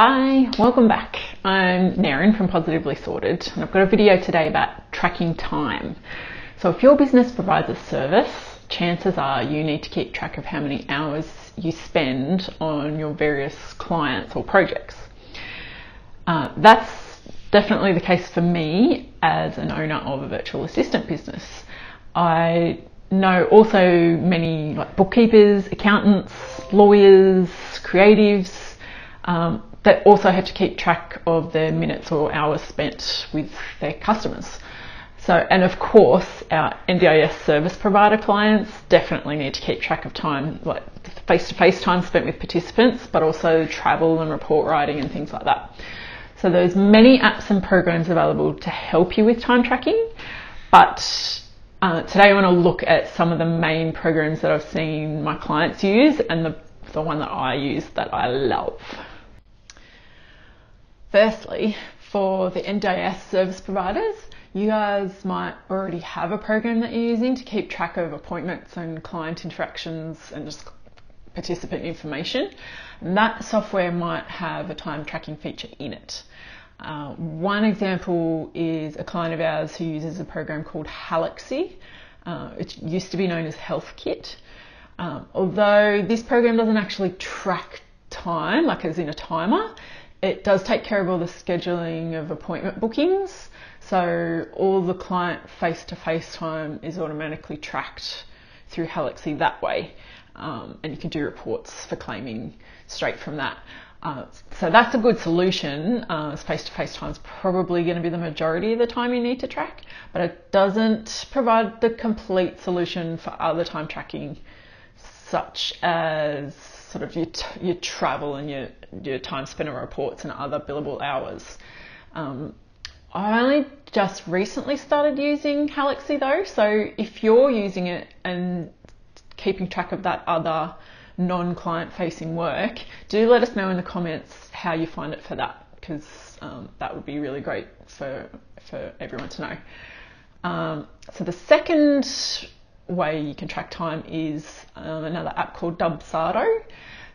Hi, welcome back. I'm Naren from Positively Sorted, and I've got a video today about tracking time. So if your business provides a service, chances are you need to keep track of how many hours you spend on your various clients or projects. That's definitely the case for me as an owner of a virtual assistant business. I know also many bookkeepers, accountants, lawyers, creatives, that also have to keep track of their minutes or hours spent with their customers. So, and of course, our NDIS service provider clients definitely need to keep track of time, like face-to-face time spent with participants, but also travel and report writing and things like that. So there's many apps and programs available to help you with time tracking, but today I want to look at some of the main programs that I've seen my clients use and the one that I use that I love. Firstly, for the NDIS service providers, you guys might already have a program that you're using to keep track of appointments and client interactions and just participant information. And that software might have a time tracking feature in it. One example is a client of ours who uses a program called Halaxy. It used to be known as HealthKit. Although this program doesn't actually track time, like as in a timer, it does take care of all the scheduling of appointment bookings. So all the client face-to-face time is automatically tracked through Helixy that way. And you can do reports for claiming straight from that. So that's a good solution. Face-to-face time is probably going to be the majority of the time you need to track, but it doesn't provide the complete solution for other time tracking, such as sort of your travel and your time spent on reports and other billable hours. I only just recently started using Helixy though, so if you're using it and keeping track of that other non-client facing work, do let us know in the comments how you find it for that, because that would be really great for everyone to know. So the second way you can track time is another app called Dubsado.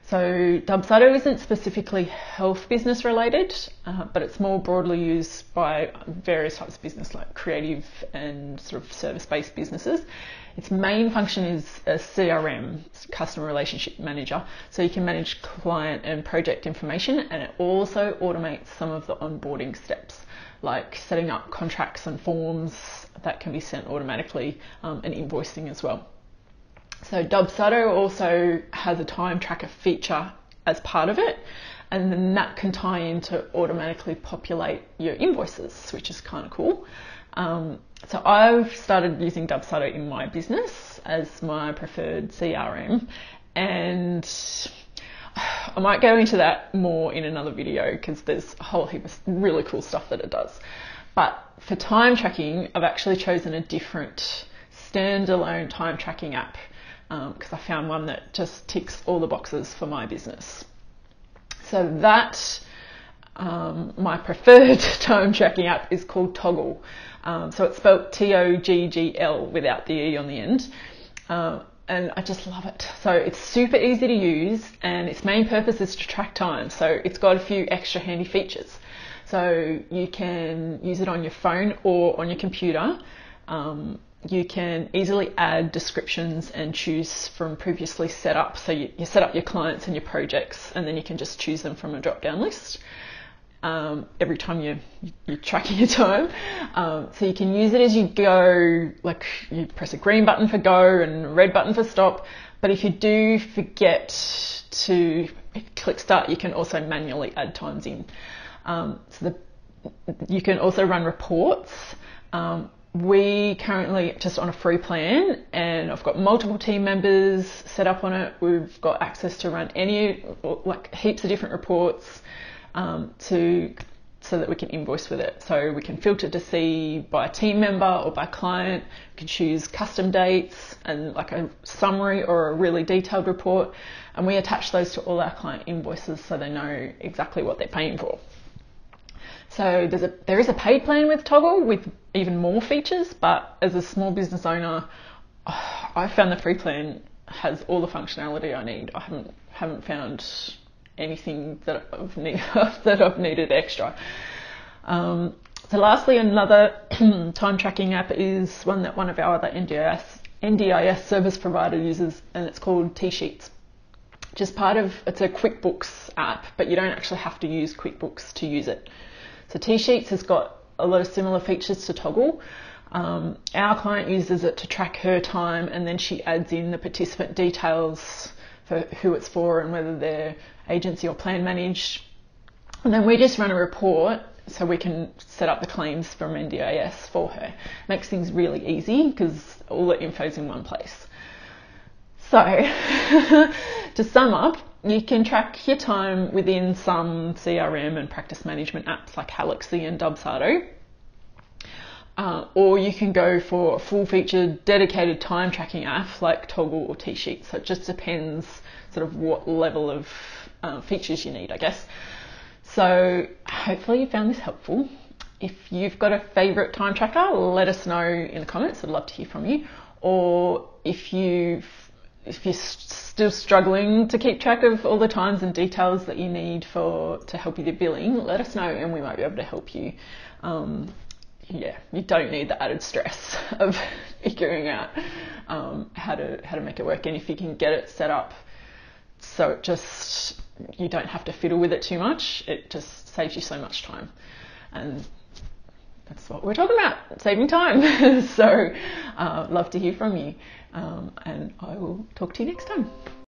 So Dubsado isn't specifically health business related, but it's more broadly used by various types of business like creative and sort of service-based businesses. Its main function is a CRM, customer relationship manager. So you can manage client and project information, and it also automates some of the onboarding steps, like setting up contracts and forms that can be sent automatically, and invoicing as well. So Dubsado also has a time tracker feature as part of it, and then that can tie in to automatically populate your invoices, which is kind of cool. So I've started using Dubsado in my business as my preferred CRM, and I might go into that more in another video because there's a whole heap of really cool stuff that it does. But for time tracking, I've actually chosen a different standalone time tracking app, because I found one that just ticks all the boxes for my business. So that, my preferred time tracking app is called Toggl. So it's spelled T-O-G-G-L without the E on the end. And I just love it. So it's super easy to use, and its main purpose is to track time. So it's got a few extra handy features. So you can use it on your phone or on your computer. You can easily add descriptions and choose from previously set up. So you set up your clients and your projects, and then you can just choose them from a drop-down list every time you're tracking your time. So you can use it as you go, like you press a green button for go and a red button for stop. But if you do forget to click start, you can also manually add times in. So you can also run reports. We currently just on a free plan, and I've got multiple team members set up on it. We've got access to run heaps of different reports, so that we can invoice with it. So we can filter to see by team member or by client. We can choose custom dates and like a summary or a really detailed report, and we attach those to all our client invoices so they know exactly what they're paying for. So there is a paid plan with Toggl with even more features, but as a small business owner, I found the free plan has all the functionality I need. I haven't found anything that I've, needed extra. So lastly, another time tracking app is one that one of our other NDIS service provider uses, and it's called TSheets. It's a QuickBooks app, but you don't actually have to use QuickBooks to use it. So TSheets has got a lot of similar features to Toggl. Our client uses it to track her time, and then she adds in the participant details for who it's for and whether they're agency or plan managed. And then we just run a report so we can set up the claims from NDIS for her. Makes things really easy because all the info is in one place. So to sum up, you can track your time within some CRM and practice management apps like Halaxy and Dubsado. Or you can go for a full-featured, dedicated time tracking app like Toggl or TSheets. So it just depends sort of what level of features you need, I guess. So hopefully you found this helpful. If you've got a favourite time tracker, let us know in the comments. I'd love to hear from you. Or if you're still struggling to keep track of all the times and details that you need to help with your billing, let us know and we might be able to help you. Yeah, you don't need the added stress of figuring out how to make it work. And if you can get it set up so it just, you don't have to fiddle with it too much, it just saves you so much time. And that's what we're talking about, saving time. So love to hear from you. And I will talk to you next time.